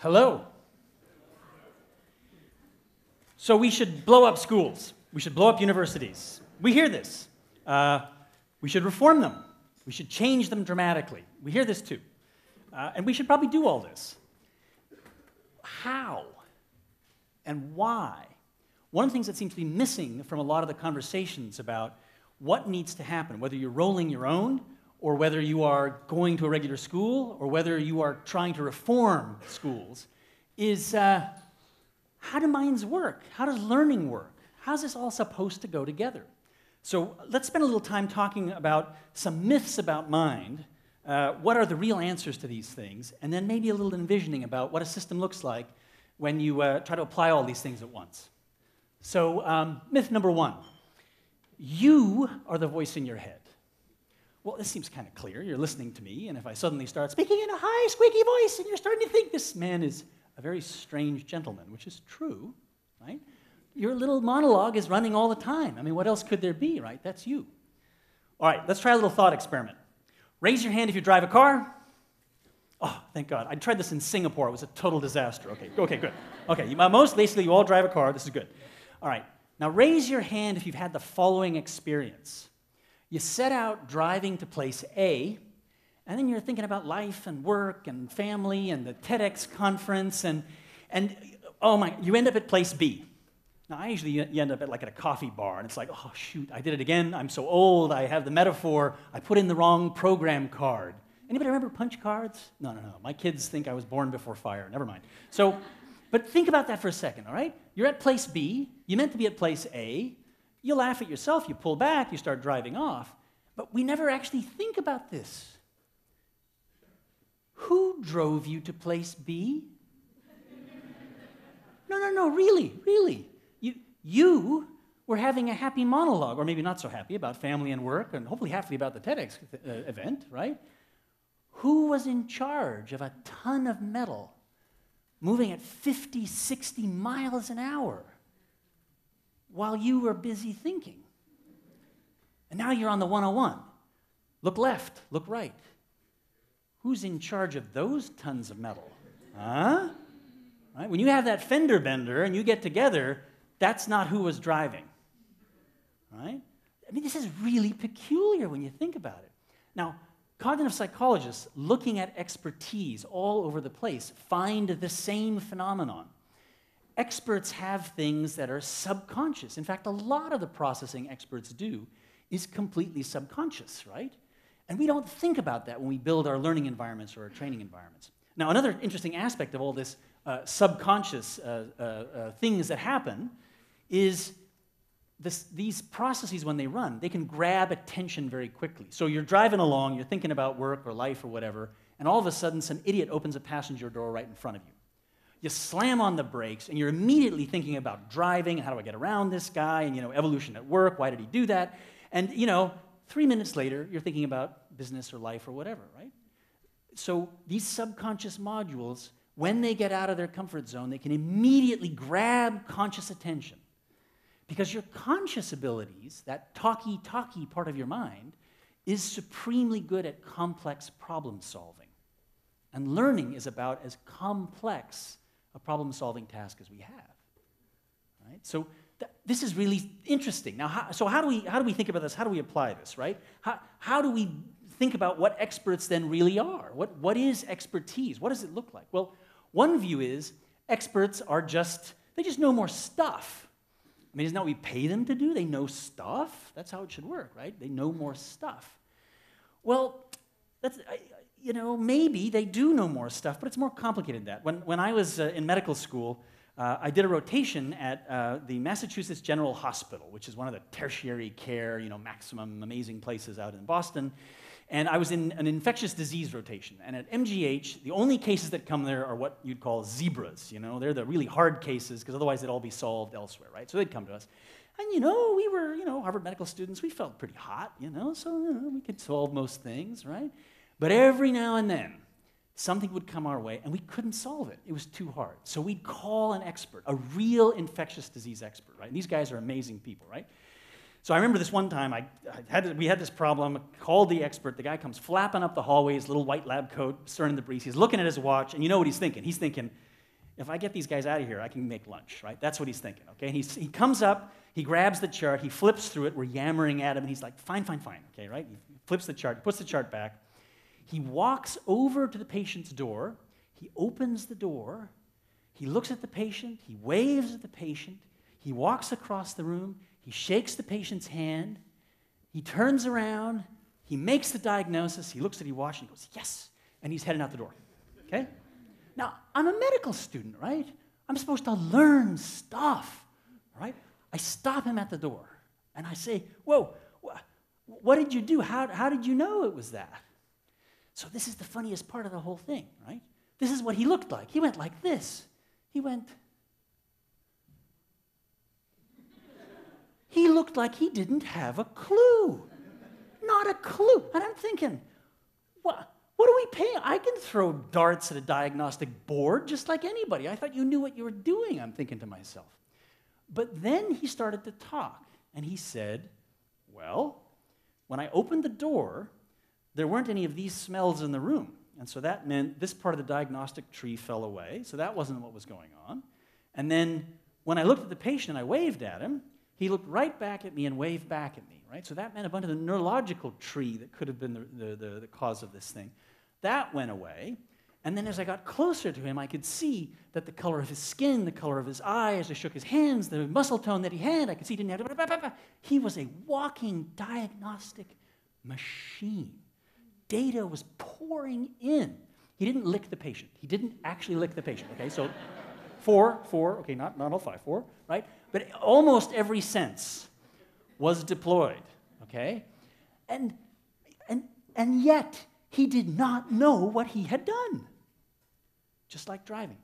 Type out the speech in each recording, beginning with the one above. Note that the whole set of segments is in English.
Hello. So we should blow up schools. We should blow up universities. We hear this. We should reform them. We should change them dramatically. We hear this too. And we should probably do all this. How? And why? One of the things that seems to be missing from a lot of the conversations about what needs to happen, whether you're rolling your own, or whether you are going to a regular school, or whether you are trying to reform schools, is how do minds work? How does learning work? How's this all supposed to go together? So let's spend a little time talking about some myths about mind, what are the real answers to these things, and then maybe a little envisioning about what a system looks like when you try to apply all these things at once. So myth number one, you are the voice in your head. Well, this seems kind of clear. You're listening to me, and if I suddenly start speaking in a high, squeaky voice, and you're starting to think this man is a very strange gentleman, which is true, right? Your little monologue is running all the time. I mean, what else could there be, right? That's you. All right, let's try a little thought experiment. Raise your hand if you drive a car. Oh, thank God. I tried this in Singapore. It was a total disaster. Okay, good. Okay, basically you all drive a car. This is good. All right, now raise your hand if you've had the following experience. You set out driving to place A, and then you're thinking about life and work and family and the TEDx conference, and oh my, you end up at place B. Now, you end up at a coffee bar, and it's like, oh shoot, I did it again, I'm so old, I have the metaphor, I put in the wrong program card. Anybody remember punch cards? No, my kids think I was born before fire, never mind. So, but think about that for a second, all right? You're at place B, you meant to be at place A, you laugh at yourself, you pull back, you start driving off, but we never actually think about this. Who drove you to place B? No, really. You were having a happy monologue, or maybe not so happy, about family and work, and hopefully happy about the TEDx event, right? Who was in charge of a ton of metal moving at 50, 60 miles an hour? While you were busy thinking. And now you're on the 101. Look left, look right. Who's in charge of those tons of metal? Huh? Right? When you have that fender bender and you get together, that's not who was driving. Right? I mean, this is really peculiar when you think about it. Now, cognitive psychologists looking at expertise all over the place find the same phenomenon. Experts have things that are subconscious. In fact, a lot of the processing experts do is completely subconscious, right? And we don't think about that when we build our learning environments or our training environments. Now, another interesting aspect of all this subconscious things that happen is these processes, when they run, they can grab attention very quickly. So you're driving along, you're thinking about work or life or whatever, and all of a sudden some idiot opens a passenger door right in front of you. You slam on the brakes, and you're immediately thinking about driving, and how do I get around this guy, and evolution at work, why did he do that? And 3 minutes later, you're thinking about business or life or whatever, right? So these subconscious modules, when they get out of their comfort zone, they can immediately grab conscious attention. Because your conscious abilities, that talky part of your mind, is supremely good at complex problem solving. And learning is about as complex a problem-solving task as we have, right? So this is really interesting. Now, how do we think about this? How do we apply this, right? How do we think about what experts then really are? What is expertise? What does it look like? Well, one view is experts are they just know more stuff. I mean, isn't that what we pay them to do? They know stuff. That's how it should work, right? They know more stuff. Well, maybe they do know more stuff, but it's more complicated than that. When I was in medical school, I did a rotation at the Massachusetts General Hospital, which is one of the tertiary care, maximum amazing places out in Boston. And I was in an infectious disease rotation. And at MGH, the only cases that come there are what you'd call zebras, They're the really hard cases, because otherwise they'd all be solved elsewhere, right? So they'd come to us. And, we were, Harvard medical students, we felt pretty hot, so we could solve most things, right? But every now and then, something would come our way, and we couldn't solve it. It was too hard. So we'd call an expert, a real infectious disease expert, right? And these guys are amazing people, right? So I remember this one time, we had this problem, called the expert, the guy comes flapping up the hallway, his little white lab coat, stirring the breeze, he's looking at his watch, and you know what he's thinking? He's thinking, if I get these guys out of here, I can make lunch, right? That's what he's thinking, okay? And he comes up, he grabs the chart, he flips through it, we're yammering at him, and he's like, fine, fine, fine, okay, right? He flips the chart, puts the chart back. He walks over to the patient's door, he opens the door, he looks at the patient, he waves at the patient, he walks across the room, he shakes the patient's hand, he turns around, he makes the diagnosis, he looks at his watch, and he goes, yes, and he's heading out the door, okay? Now, I'm a medical student, right? I'm supposed to learn stuff, right? I stop him at the door, and I say, whoa, what did you do? How did you know it was that? So this is the funniest part of the whole thing, right? This is what he looked like. He went like this. He went. He looked like he didn't have a clue. Not a clue. And I'm thinking, what? What are we paying? I can throw darts at a diagnostic board just like anybody. I thought you knew what you were doing, I'm thinking to myself. But then he started to talk, and he said, well, when I opened the door, there weren't any of these smells in the room. And so that meant this part of the diagnostic tree fell away, so that wasn't what was going on. And then when I looked at the patient, I waved at him. He looked right back at me and waved back at me, right? So that meant a bunch of the neurological tree that could have been the cause of this thing. That went away, and then as I got closer to him, I could see that the color of his skin, the color of his eye, as I shook his hands, the muscle tone that he had, I could see he didn't have... He was a walking diagnostic machine. Data was pouring in. He didn't lick the patient. He didn't actually lick the patient, okay? So four, okay, not all five, four, right? But almost every sense was deployed, okay? And yet, he did not know what he had done, just like driving.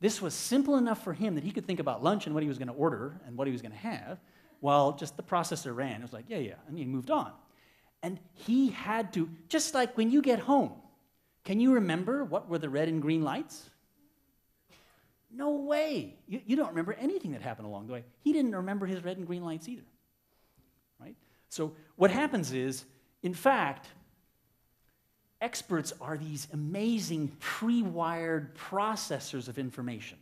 This was simple enough for him that he could think about lunch and what he was going to order and what he was going to have, while just the processor ran. It was like, yeah, yeah, and he moved on. And he had to, just like when you get home, can you remember what were the red and green lights? No way. You don't remember anything that happened along the way. He didn't remember his red and green lights either, right? So what happens is, in fact, experts are these amazing pre-wired processors of information,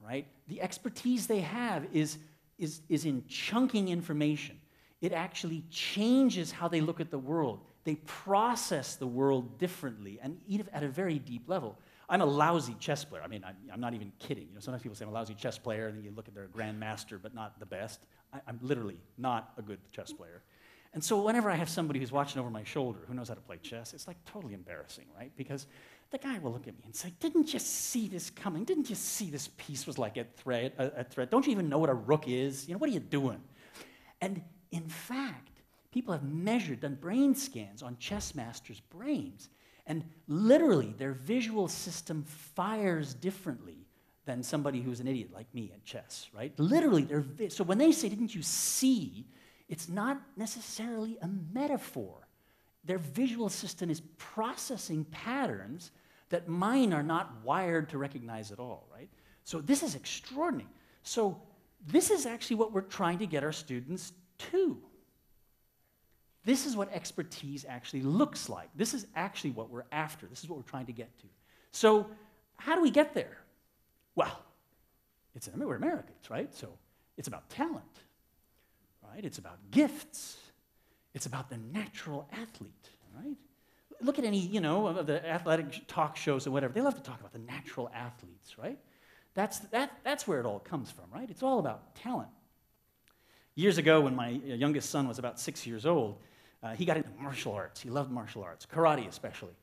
right? The expertise they have is in chunking information. It actually changes how they look at the world. They process the world differently and at a very deep level. I'm a lousy chess player. I mean, I'm not even kidding. You know, sometimes people say I'm a lousy chess player, and then you look at their grandmaster, but not the best. I'm literally not a good chess player. And so whenever I have somebody who's watching over my shoulder who knows how to play chess, it's like totally embarrassing, right? Because the guy will look at me and say, didn't you see this coming? Didn't you see this piece was like a threat? Don't you even know what a rook is? You know, what are you doing? And in fact, people have done brain scans on chess masters' brains, and literally their visual system fires differently than somebody who's an idiot like me at chess, right? Literally, so when they say, didn't you see, it's not necessarily a metaphor. Their visual system is processing patterns that mine are not wired to recognize at all, right? So this is extraordinary. So this is actually what we're trying to get our students to. This is what expertise actually looks like. This is actually what we're after. This is what we're trying to get to. So how do we get there? Well, we're Americans, right? So it's about talent. Right? It's about gifts. It's about the natural athlete, right? Look at any, you know, of the athletic talk shows or whatever. They love to talk about the natural athletes, right? That's where it all comes from, right? It's all about talent. Years ago, when my youngest son was about 6 years old, he got into martial arts. He loved martial arts, karate especially.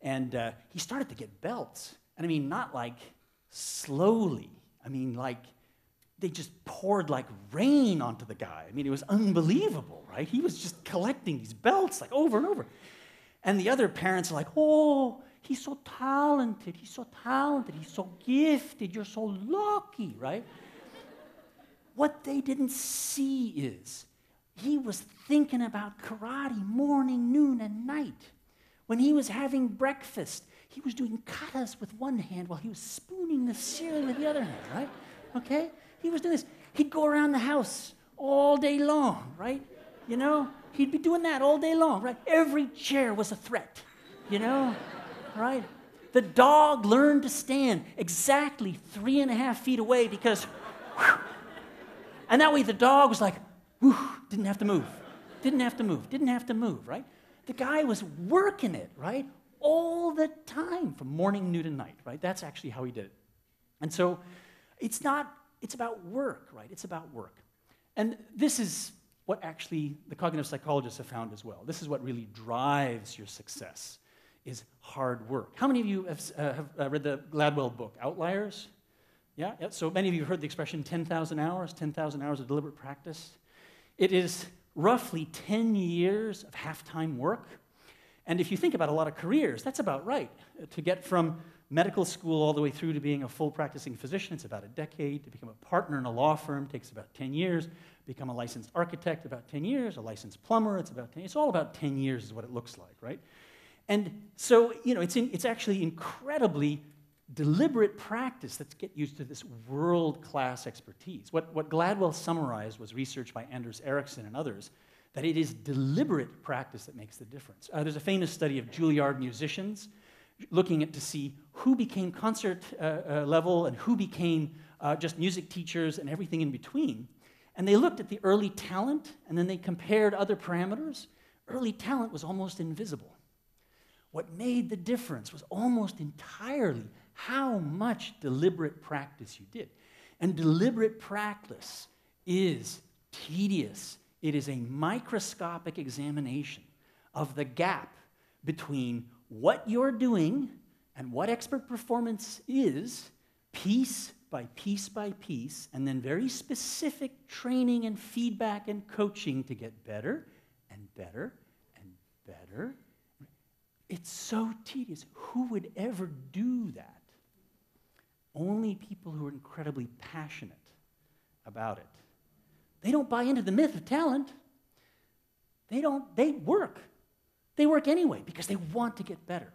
And he started to get belts. And I mean, not like slowly. I mean, like, they just poured like rain onto the guy. I mean, it was unbelievable, right? He was just collecting these belts like over and over. And the other parents are like, oh, he's so talented, he's so talented, he's so gifted, you're so lucky, right? What they didn't see is he was thinking about karate morning, noon, and night. When he was having breakfast, he was doing katas with one hand while he was spooning the cereal with the other hand, right? Okay? He was doing this. He'd go around the house all day long, right? You know, he'd be doing that all day long, right? Every chair was a threat, you know, right? The dog learned to stand exactly 3.5 feet away because, whew, and that way the dog was like, whew, didn't have to move, didn't have to move, didn't have to move, right? The guy was working it, right? All the time, from morning, noon, and night, right? That's actually how he did it. And so it's not, it's about work, right? It's about work. And this is what actually the cognitive psychologists have found as well. This is what really drives your success, is hard work. How many of you have read the Gladwell book, Outliers? Yeah? Yeah? So many of you have heard the expression 10,000 hours, 10,000 hours of deliberate practice. It is roughly 10 years of half-time work. And if you think about a lot of careers, that's about right. To get from medical school all the way through to being a full practicing physician, it's about a decade. To become a partner in a law firm takes about 10 years. Become a licensed architect, about 10 years. A licensed plumber, it's about 10 years. It's all about 10 years is what it looks like, right? And so, you know, it's actually incredibly deliberate practice that's get used to this world-class expertise. What Gladwell summarized was research by Anders Ericsson and others, that it is deliberate practice that makes the difference. There's a famous study of Juilliard musicians looking at to see who became concert level and who became just music teachers and everything in between. And they looked at the early talent, and then they compared other parameters. Early talent was almost invisible. What made the difference was almost entirely how much deliberate practice you did. And deliberate practice is tedious. It is a microscopic examination of the gap between what you're doing and what expert performance is, piece by piece by piece, and then very specific training and feedback and coaching to get better and better and better. It's so tedious. Who would ever do that? Only people who are incredibly passionate about it. They don't buy into the myth of talent. They work. They work anyway because they want to get better.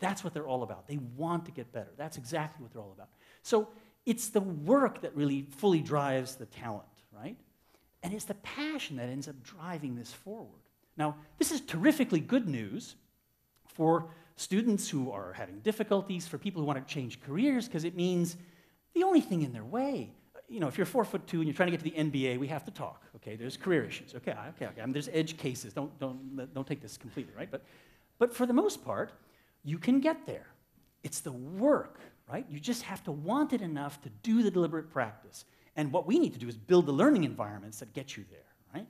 That's what they're all about. They want to get better. That's exactly what they're all about. So it's the work that really fully drives the talent, right? And it's the passion that ends up driving this forward. Now, this is terrifically good news for students who are having difficulties, for people who want to change careers, because it means the only thing in their way, you know, if you're 4'2" and you're trying to get to the NBA, we have to talk, okay? There's career issues, okay. I mean, there's edge cases. Don't take this completely, right? But for the most part, you can get there. It's the work, right? You just have to want it enough to do the deliberate practice. And what we need to do is build the learning environments that get you there, right?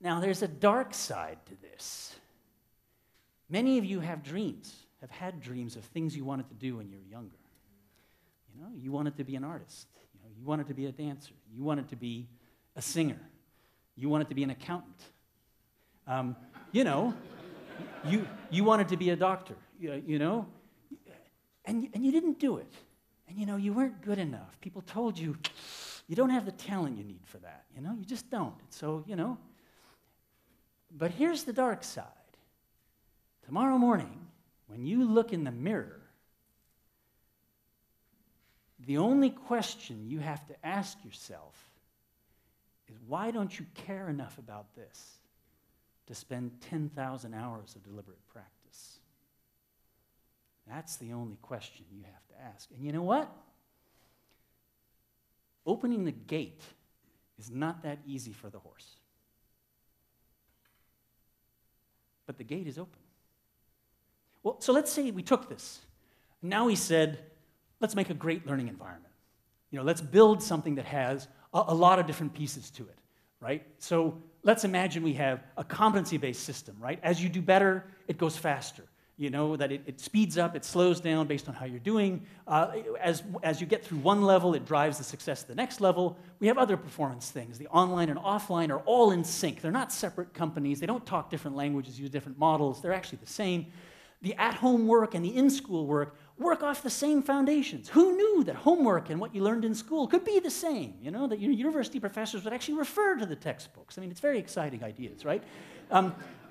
Now, there's a dark side to this. Many of you have dreams, have had dreams of things you wanted to do when you were younger. You know, you wanted to be an artist. You know, you wanted to be a dancer. You wanted to be a singer. You wanted to be an accountant. You know, you wanted to be a doctor, you know? And you didn't do it. And, you know, you weren't good enough. People told you, you don't have the talent you need for that, you know? You just don't. So, you know. But here's the dark side. Tomorrow morning, when you look in the mirror, the only question you have to ask yourself is, why don't you care enough about this to spend 10,000 hours of deliberate practice? That's the only question you have to ask. And you know what? Opening the gate is not that easy for the horse. But the gate is open. Well, so let's say we took this. Now we said, let's make a great learning environment. You know, let's build something that has a lot of different pieces to it, right? So let's imagine we have a competency-based system, right? As you do better, it goes faster. You know, that it speeds up, it slows down based on how you're doing. As you get through one level, it drives the success to the next level. We have other performance things. The online and offline are all in sync. They're not separate companies. They don't talk different languages, use different models. They're actually the same. The at-home work and the in-school work work off the same foundations. Who knew that homework and what you learned in school could be the same? You know, that your university professors would actually refer to the textbooks. I mean, it's very exciting ideas, right?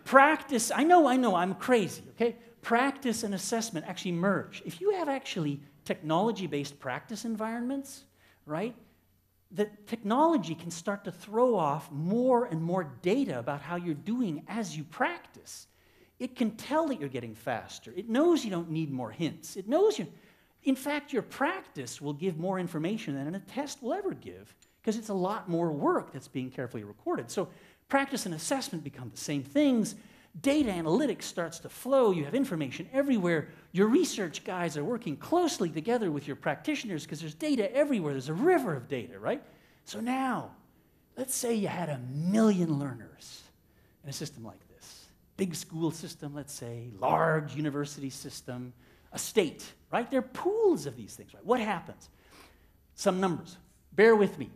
Practice, I know, I'm crazy, okay? Practice and assessment actually merge. If you have actually technology-based practice environments, right, that technology can start to throw off more and more data about how you're doing as you practice. It can tell that you're getting faster. It knows you don't need more hints. It knows you. In fact, your practice will give more information than a test will ever give, because it's a lot more work that's being carefully recorded. So practice and assessment become the same things. Data analytics starts to flow. You have information everywhere. Your research guys are working closely together with your practitioners because there's data everywhere. There's a river of data, right? So now, let's say you had 1 million learners in a system like this. Big school system, let's say, large university system, a state, right? There are pools of these things, right? What happens? Some numbers. Bear with me.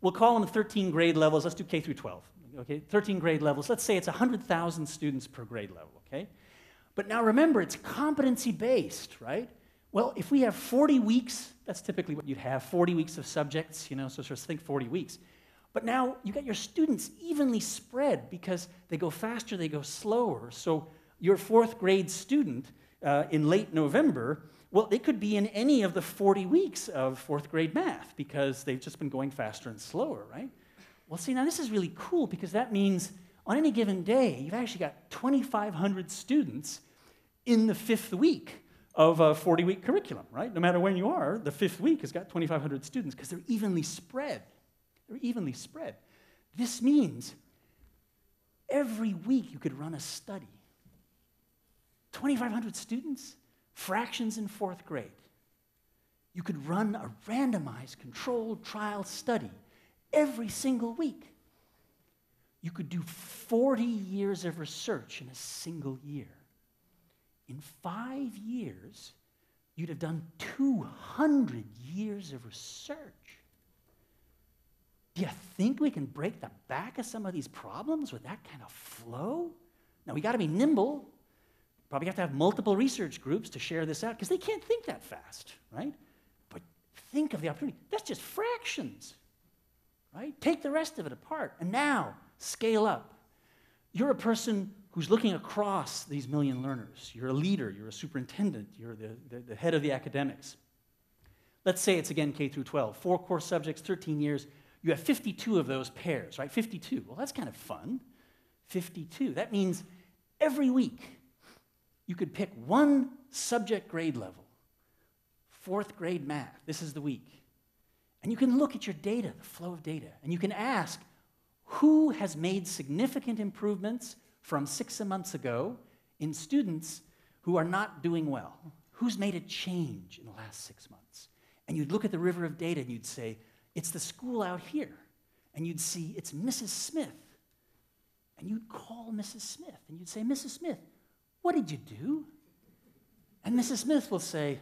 We'll call them the 13 grade levels. Let's do K through 12. Okay, 13 grade levels, let's say it's 100,000 students per grade level, okay? But now remember, it's competency-based, right? Well, if we have 40 weeks, that's typically what you'd have, 40 weeks of subjects, you know, so sort of think 40 weeks. But now you got your students evenly spread because they go faster, they go slower. So your fourth grade student in late November, well, they could be in any of the 40 weeks of fourth grade math because they've just been going faster and slower, right? Well, see, now this is really cool because that means on any given day, you've actually got 2,500 students in the fifth week of a 40-week curriculum, right? No matter when you are, the fifth week has got 2,500 students because they're evenly spread. They're evenly spread. This means every week you could run a study. 2,500 students, fractions in fourth grade. You could run a randomized controlled trial study every single week. You could do 40 years of research in a single year. In 5 years, you'd have done 200 years of research. Do you think we can break the back of some of these problems with that kind of flow? Now, we got to be nimble. Probably have to have multiple research groups to share this out, because they can't think that fast, right? But think of the opportunity. That's just fractions. Right? Take the rest of it apart, and now scale up. You're a person who's looking across these 1 million learners. You're a leader, you're a superintendent, you're the head of the academics. Let's say it's again K through 12, 4 core subjects, 13 years. You have 52 of those pairs, right? 52, well, that's kind of fun. 52, that means every week you could pick one subject grade level, fourth grade math, this is the week. And you can look at your data, the flow of data, and you can ask who has made significant improvements from 6 months ago in students who are not doing well. Who's made a change in the last 6 months? And you'd look at the river of data and you'd say, it's the school out here. And you'd see, it's Mrs. Smith. And you'd call Mrs. Smith and you'd say, Mrs. Smith, what did you do? And Mrs. Smith will say,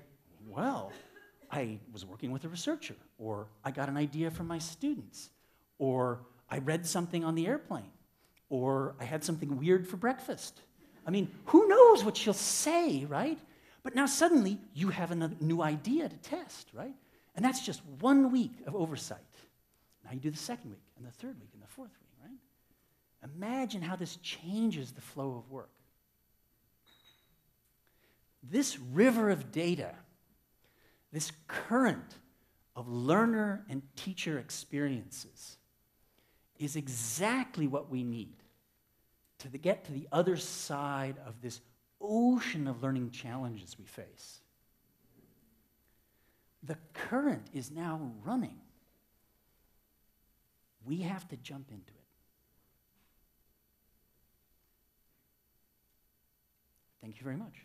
well, I was working with a researcher, or I got an idea from my students, or I read something on the airplane, or I had something weird for breakfast. I mean, who knows what she'll say, right? But now suddenly, you have a new idea to test, right? And that's just 1 week of oversight. Now you do the second week, and the third week, and the fourth week, right? Imagine how this changes the flow of work. This river of data, this current of learner and teacher experiences is exactly what we need to get to the other side of this ocean of learning challenges we face. The current is now running. We have to jump into it. Thank you very much.